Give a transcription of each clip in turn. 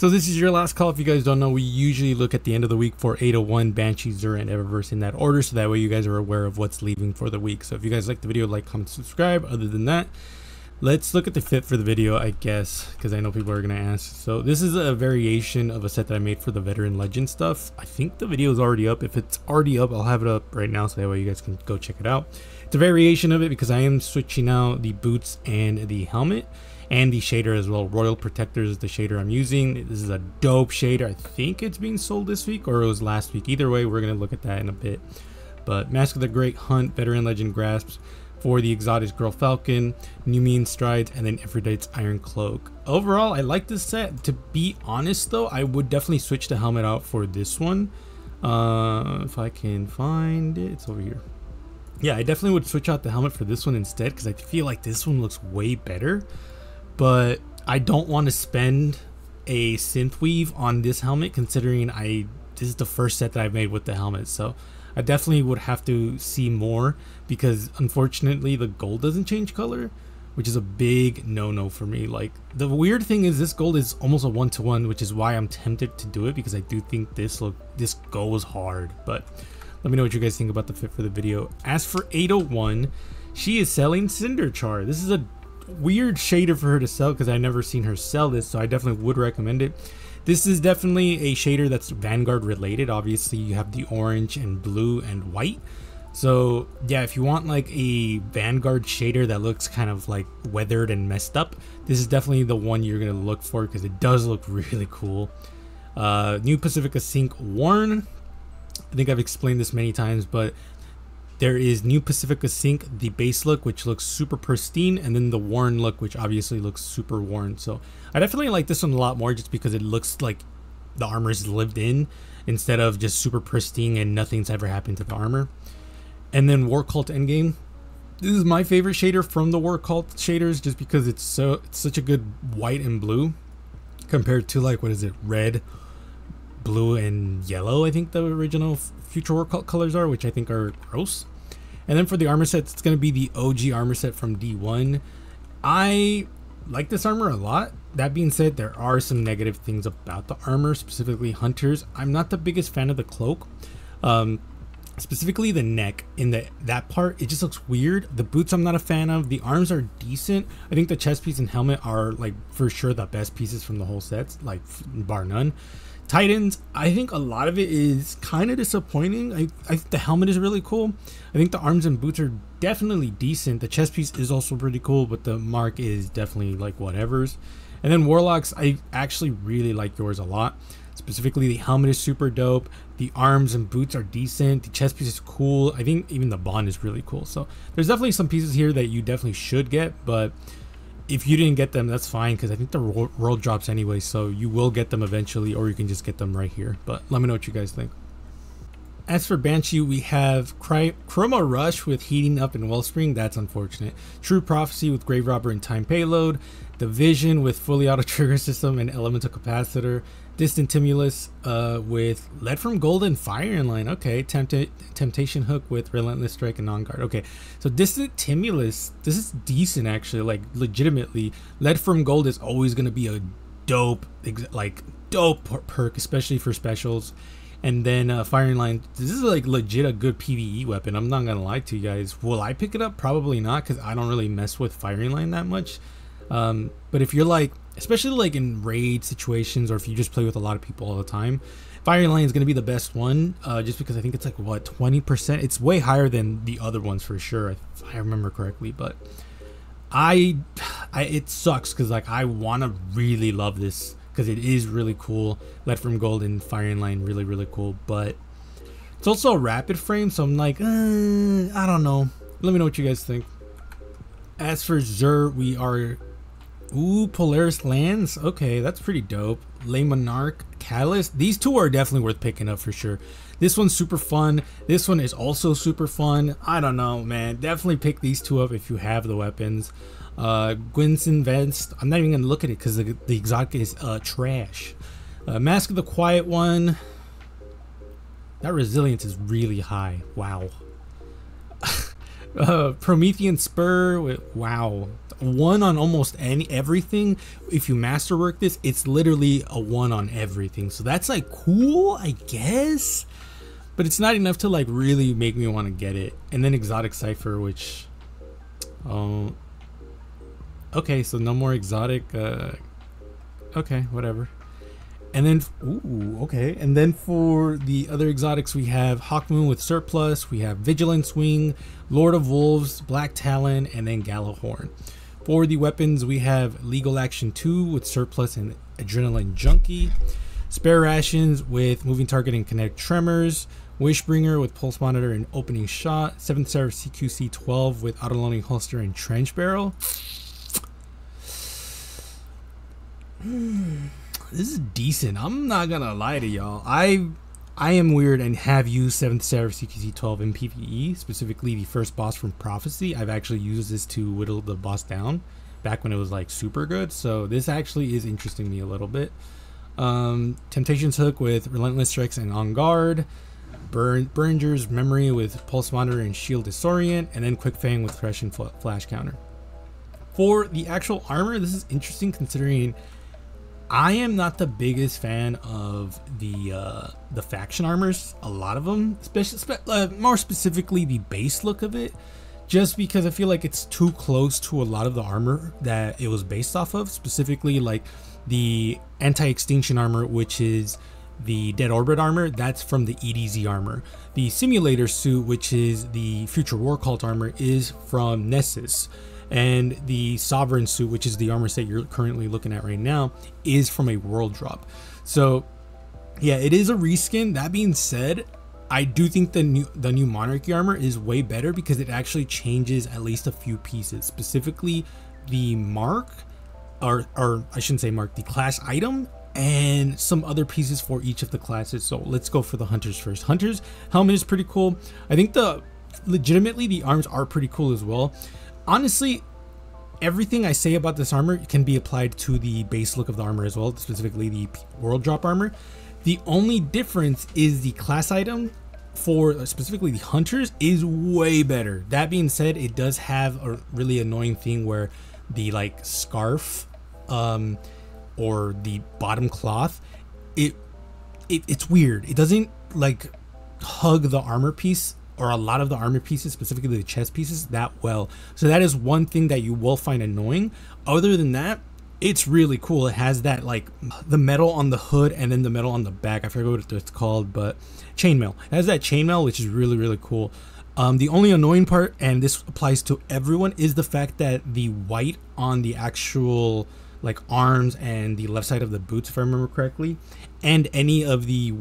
So this is your last call. If you guys don't know, we usually look at the end of the week for Ada-1, Banshee, Xur, and Eververse in that order, so that way you guys are aware of what's leaving for the week. So if you guys like the video, like, comment, subscribe. Other than that, let's look at the fit for the video, I guess, because I know people are going to ask. So this is a variation of a set that I made for the Veteran Legend stuff. I think the video is already up. If it's already up, I'll have it up right now, so that way you guys can go check it out. It's a variation of it because I am switching out the boots and the helmet and the shader as well. Royal Protectors is the shader I'm using. This is a dope shader. I think it's being sold this week, or it was last week. Either way, we're going to look at that in a bit. But Mask of the Great Hunt, Veteran Legend Grasps, for the exotics, Gyrfalcon, Numean Strides, and then Aphrodite's Iron Cloak. Overall, I like this set. To be honest, though, I would definitely switch the helmet out for this one. If I can find it, it's over here. Yeah, I definitely would switch out the helmet for this one instead, because I feel like this one looks way better. But I don't want to spend a synthweave on this helmet, considering this is the first set that I've made with the helmet. So I definitely would have to see more, because unfortunately the gold doesn't change color, which is a big no-no for me. Like, the weird thing is this gold is almost a one-to-one, which is why I'm tempted to do it, because I do think this goes hard. But let me know what you guys think about the fit for the video. As for 801, she is selling Cinder Char. This is a weird shader for her to sell, because I've never seen her sell this, so I definitely would recommend it. This is definitely a shader that's Vanguard related. Obviously, you have the orange and blue and white. So yeah, if you want like a Vanguard shader that looks kind of like weathered and messed up, this is definitely the one you're going to look for, because it does look really cool. New Pacifica Sync Worn. I think I've explained this many times, but there is New Pacifica Sync, the base look, which looks super pristine, and then the worn look, which obviously looks super worn. So I definitely like this one a lot more, just because it looks like the armor is lived in, instead of just super pristine and nothing's ever happened to the armor. And then War Cult Endgame. This is my favorite shader from the War Cult shaders, just because it's such a good white and blue compared to, like, what is it, red, blue, and yellow, I think the original Future War Cult colors are, which I think are gross. And then for the armor sets, it's going to be the OG armor set from D1. I like this armor a lot. That being said, there are some negative things about the armor, specifically Hunters. I'm not the biggest fan of the cloak, specifically the neck. In that part, it just looks weird. The boots I'm not a fan of. The arms are decent. I think the chest piece and helmet are, like, for sure the best pieces from the whole sets, like, bar none. Titans, I think a lot of it is kind of disappointing. I think the helmet is really cool. I think the arms and boots are definitely decent. The chest piece is also pretty cool, but the mark is definitely like whatevers. And then Warlocks, I actually really like yours a lot. Specifically, the helmet is super dope. The arms and boots are decent. The chest piece is cool. I think even the bond is really cool. So there's definitely some pieces here that you definitely should get, but if you didn't get them, that's fine, because I think the world drops anyway, so you will get them eventually, or you can just get them right here. But let me know what you guys think. As for Banshee, we have Cry Chroma Rush with Heating Up and Wellspring. That's unfortunate. True Prophecy with Grave Robber and Time Payload. The Vision with Fully Auto Trigger System and Elemental Capacitor. Distant Tumulus with Lead from Gold and Fire in Line. Okay. Temptation Hook with Relentless Strike and Non-Guard. Okay. So Distant Tumulus, this is decent, actually. Like, legitimately, Lead from Gold is always going to be a dope, like, dope perk, especially for specials. And then Fire in Line, this is like legit a good PvE weapon. I'm not gonna lie to you guys. Will I pick it up? Probably not, because I don't really mess with Fire in Line that much. But if you're like, especially like in raid situations, or if you just play with a lot of people all the time, Fire in Line is gonna be the best one, just because I think it's like, what, 20%? It's way higher than the other ones for sure, if I remember correctly. But it sucks, because like I wanna really love this, because it is really cool. Lead from Gold and Fire in Line, really, really cool. But it's also a rapid frame, so I'm like, I don't know. Let me know what you guys think. As for Xur, we are... Ooh, Polaris Lands. Okay, that's pretty dope. Le Monarch, Catalyst. These two are definitely worth picking up for sure. This one's super fun. This one is also super fun. I don't know, man. Definitely pick these two up if you have the weapons. Gwynson Vest, I'm not even gonna look at it, because the exotic is trash. Mask of the Quiet One. That resilience is really high. Wow. Promethean Spur. Wow. 1 on almost everything. If you masterwork this, it's literally a 1 on everything. So that's like cool, I guess, but it's not enough to like really make me want to get it. And then Exotic Cypher, which, okay, so no more exotic, okay, whatever. And then, ooh, okay. And then for the other exotics, we have Hawkmoon with Surplus, we have Vigilance Wing, Lord of Wolves, Black Talon, and then Gallowhorn. For the weapons, we have Legal Action 2 with Surplus and Adrenaline Junkie, Spare Rations with Moving Target and Kinetic Tremors, Wishbringer with Pulse Monitor and Opening Shot, Seventh Seraph CQC-12 with Auto-Loading Holster and Trench Barrel. This is decent. I'm not gonna lie to y'all. I am weird and have used 7th Seraph CQC-12 in PvE, specifically the first boss from Prophecy. I've actually used this to whittle the boss down back when it was like super good, so this actually is interesting me a little bit. Temptation Hook with Relentless Strikes and Non-Guard, Behringer's Memory with Pulse Monitor and Shield Disorient, and then Quick Fang with Thresh and Flash Counter. For the actual armor, this is interesting considering I am not the biggest fan of the faction armors, a lot of them, especially more specifically the base look of it, just because I feel like it's too close to a lot of the armor that it was based off of, specifically like the anti-extinction armor, which is the Dead Orbit armor, that's from the EDZ armor. The simulator suit, which is the future War Cult armor, is from Nessus. And the Sovereign suit, which is the armor set you're currently looking at right now, is from a world drop. So yeah, it is a reskin. That being said, I do think the new Monarchy armor is way better because it actually changes at least a few pieces, specifically the mark, or I shouldn't say mark, the class item, and some other pieces for each of the classes. So let's go for the Hunters first. Hunters helmet is pretty cool. I think legitimately the arms are pretty cool as well. Honestly, everything I say about this armor can be applied to the base look of the armor as well, specifically the world drop armor. The only difference is the class item for specifically the Hunters is way better. That being said, it does have a really annoying thing where the like scarf or the bottom cloth, it's weird. It doesn't like hug the armor piece, or a lot of the armor pieces, specifically the chest pieces, that well. So that is one thing that you will find annoying. Other than that, it's really cool. It has that like the metal on the hood and then the metal on the back. I forget what it's called, but chainmail. It has that chainmail, which is really, really cool. The only annoying part, and this applies to everyone, is the fact that the white on the actual like arms and the left side of the boots, if I remember correctly, and any of the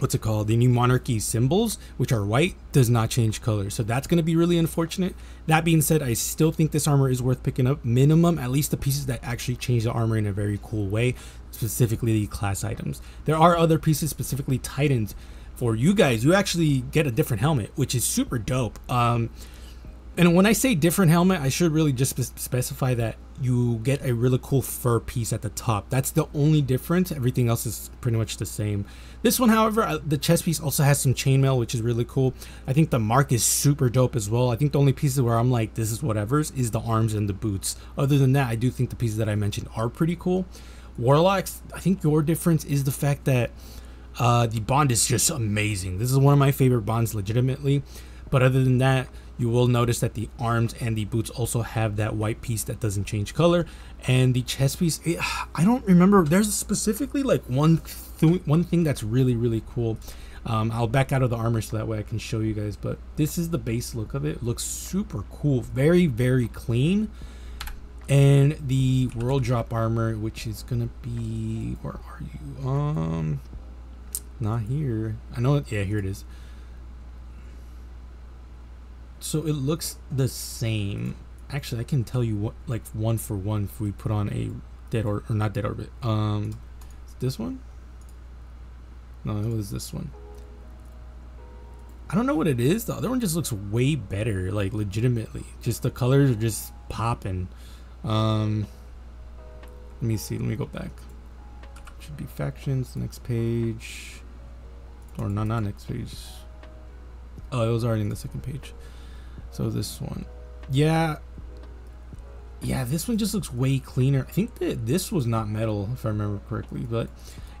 what's it called, the new Monarchy symbols, which are white, does not change color. So that's going to be really unfortunate. That being said, I still think this armor is worth picking up, minimum at least the pieces that actually change the armor in a very cool way, specifically the class items. There are other pieces, specifically Titans. For you guys, you actually get a different helmet, which is super dope. And when I say different helmet, I should really just specify that you get a really cool fur piece at the top. That's the only difference. Everything else is pretty much the same. This one, however, the chest piece also has some chainmail, which is really cool. I think the mark is super dope as well. I think the only pieces where I'm like, this is whatever's, is the arms and the boots. Other than that, I do think the pieces that I mentioned are pretty cool. Warlocks, I think your difference is the fact that the bond is just amazing. This is one of my favorite bonds, legitimately. But other than that, you will notice that the arms and the boots also have that white piece that doesn't change color. And the chest piece, I don't remember. There's specifically like one thing that's really, really cool. I'll back out of the armor so that way I can show you guys. But this is the base look of it. It looks super cool. Very, very clean. And the world drop armor, which is going to be... Where are you? Not here. I know. Yeah, here it is. So it looks the same. Actually, I can tell you what, like one for one, if we put on a dead or not Dead Orbit. This one? No, it was this one. I don't know what it is. The other one just looks way better, like legitimately. Just the colors are just popping. Let me see. Let me go back. Should be factions. Next page, or no, not next page. Oh, it was already in the second page. So this one, yeah, Yeah, this one just looks way cleaner. I think that this was not metal, if I remember correctly, but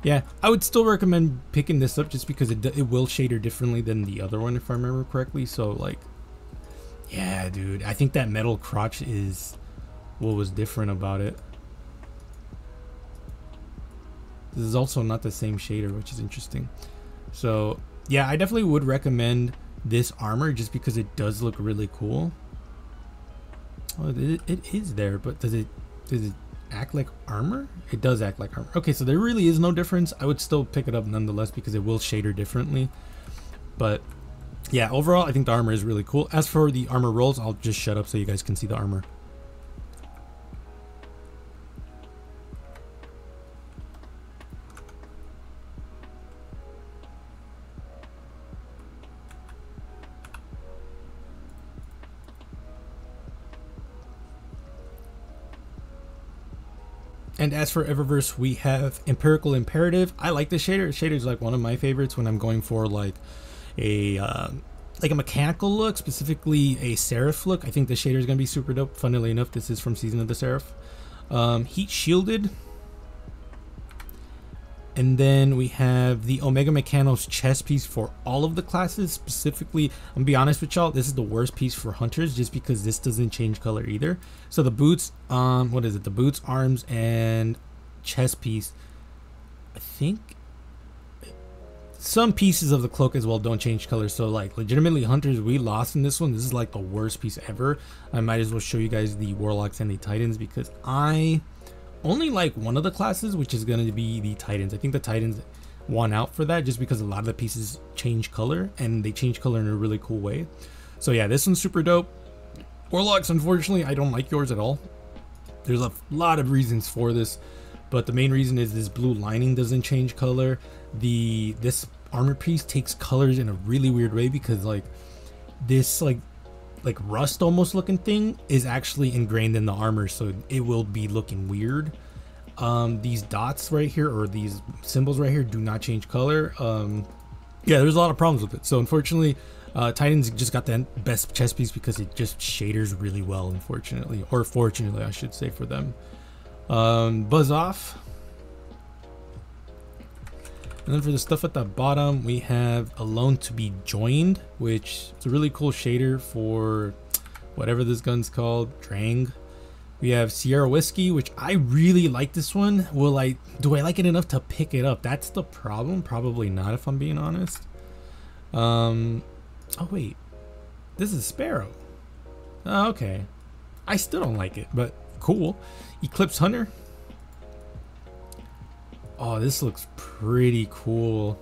yeah, I would still recommend picking this up just because it will shader differently than the other one, if I remember correctly. So like, yeah, dude, I think that metal crotch is what was different about it. This is also not the same shader, which is interesting. So yeah, I definitely would recommend this armor just because it does look really cool. Oh, it is there, but does it act like armor? It does act like armor. Okay, so there really is no difference. I would still pick it up nonetheless because it will shader differently. But yeah, overall I think the armor is really cool. As for the armor rolls, I'll just shut up so you guys can see the armor. And as for Eververse, we have Empirical Imperative. I like the shader. Shader's like one of my favorites when I'm going for like a mechanical look, specifically a Seraph look. I think the shader is going to be super dope. Funnily enough, this is from Season of the Seraph. Heat Shielded. And then we have the Omega Mechanos chest piece for all of the classes. Specifically, I'm gonna be honest with y'all, this is the worst piece for hunters just because this doesn't change color either. So the boots, what is it? The boots, arms, and chest piece. I think some pieces of the cloak as well don't change color. So like legitimately hunters, we lost in this one. This is like the worst piece ever. I might as well show you guys the Warlocks and the Titans because I only like one of the classes, which is going to be the Titans. I think the Titans won out for that just because a lot of the pieces change color, and they change color in a really cool way. So yeah, this one's super dope. Warlocks, unfortunately, I don't like yours at all. There's a lot of reasons for this, but the main reason is this blue lining doesn't change color. This armor piece takes colors in a really weird way because like this like rust almost looking thing is actually ingrained in the armor, so it will be looking weird. These dots right here, or these symbols right here, do not change color. Yeah, there's a lot of problems with it. So unfortunately, Titans just got the best chest piece because it just shaders really well, unfortunately, or fortunately I should say, for them. Buzz off. And then for the stuff at the bottom, we have Alone to be Joined, which is a really cool shader for whatever this gun's called, Drang. We have Sierra Whiskey, which I really like this one. Do I like it enough to pick it up? That's the problem. Probably not, if I'm being honest. Oh wait, this is Sparrow. Oh, okay. I still don't like it, but cool. Eclipse Hunter. Oh, this looks pretty cool.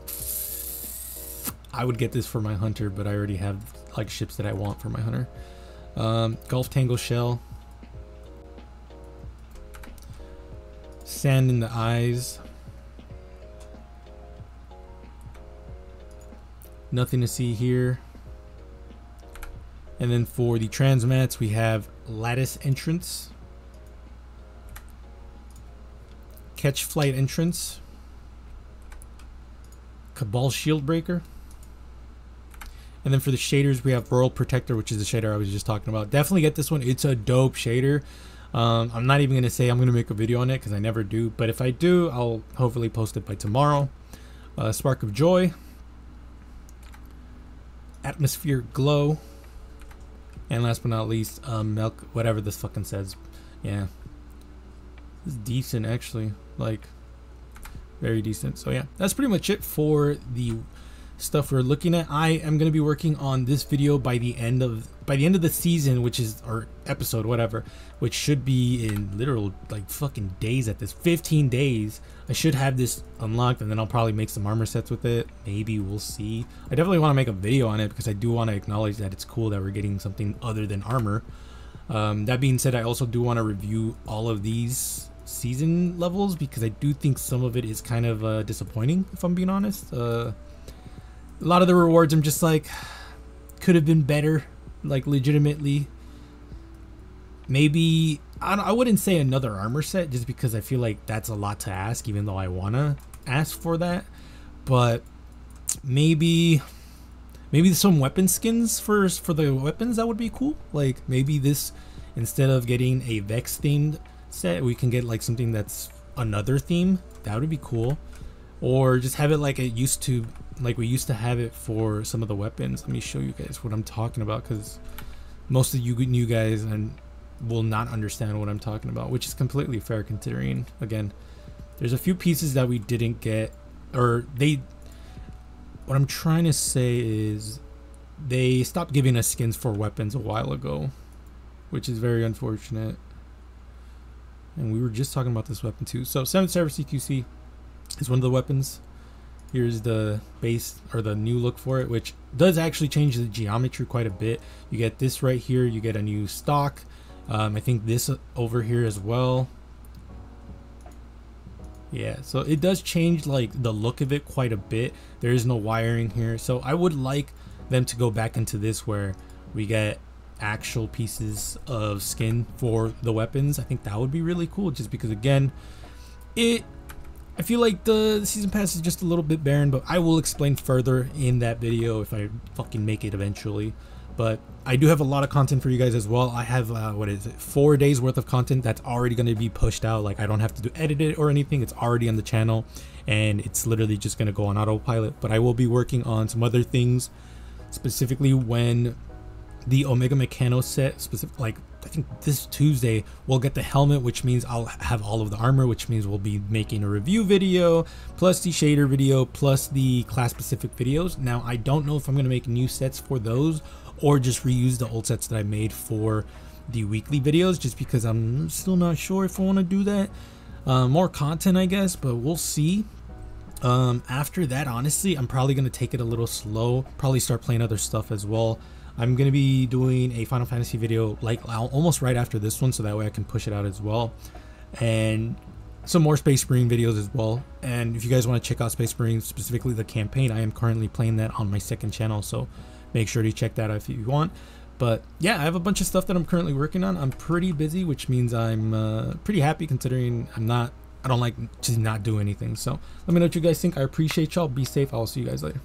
I would get this for my hunter, but I already have like ships that I want for my hunter. Golf Tangle Shell. Sand in the Eyes. Nothing to see here. And then for the transmats, we have Lattice Entrance. Catch Flight Entrance, Cabal Shield Breaker, and then for the shaders we have Royal Protector, which is the shader I was just talking about. Definitely get this one. It's a dope shader. I'm not even gonna say I'm gonna make a video on it because I never do, but if I do, I'll hopefully post it by tomorrow. Spark of Joy, Atmosphere Glow, and last but not least, Milk, whatever this fucking says. Yeah, this is decent actually. Like very decent. So yeah, that's pretty much it for the stuff we're looking at. I am going to be working on this video by the end of the season, which is our episode, whatever, which should be in literal like fucking days at this, 15 days. I should have this unlocked, and then I'll probably make some armor sets with it. Maybe, we'll see. I definitely want to make a video on it because I do want to acknowledge that it's cool that we're getting something other than armor. That being said, I also do want to review all of these season levels because I do think some of it is kind of disappointing, if I'm being honest. A lot of the rewards I'm just like, could have been better, like legitimately. Maybe I wouldn't say another armor set just because I feel like that's a lot to ask, even though I want to ask for that. But maybe some weapon skins for the weapons, that would be cool. Like maybe this Instead of getting a Vex themed set, we can get like something that's another theme. That would be cool. Or just have it like it used to, like we used to have it for some of the weapons. Let me show you guys what I'm talking about, because most of you new guys and will not understand what I'm talking about, which is completely fair considering, again, there's a few pieces that we didn't get, or they, what I'm trying to say is they stopped giving us skins for weapons a while ago, which is very unfortunate. And we were just talking about this weapon too. So Seventh Seraph CQC is one of the weapons. Here's the base or the new look for it, which does actually change the geometry quite a bit. You get this right here, you get a new stock. I think this over here as well. Yeah, so it does change like the look of it quite a bit. There is no wiring here. So I would like them to go back into this where we get actual pieces of skin for the weapons. I think that would be really cool, just because again, I feel like the season pass is just a little bit barren, but I will explain further in that video if I fucking make it eventually. But I do have a lot of content for you guys as well. I have, what is it, 4 days worth of content that's already going to be pushed out. Like, I don't have to edit it or anything. It's already on the channel and it's literally just going to go on autopilot. But I will be working on some other things, specifically when the Omega Mechanos set, like I think this Tuesday, we'll get the helmet, which means I'll have all of the armor, which means we'll be making a review video, plus the shader video, plus the class-specific videos. Now, I don't know if I'm going to make new sets for those, or just reuse the old sets that I made for the weekly videos, just because I'm still not sure if I want to do that. More content, I guess, but we'll see. After that, honestly, I'm probably going to take it a little slow, probably start playing other stuff as well. I'm going to be doing a Final Fantasy video like almost right after this one, so that way I can push it out as well. And some more Space Marine videos as well. And if you guys want to check out Space Marine, specifically the campaign, I am currently playing that on my second channel, so make sure to check that out if you want. But yeah, I have a bunch of stuff that I'm currently working on. I'm pretty busy, which means I'm pretty happy considering I don't like to not do anything. So let me know what you guys think. I appreciate y'all. Be safe. I'll see you guys later.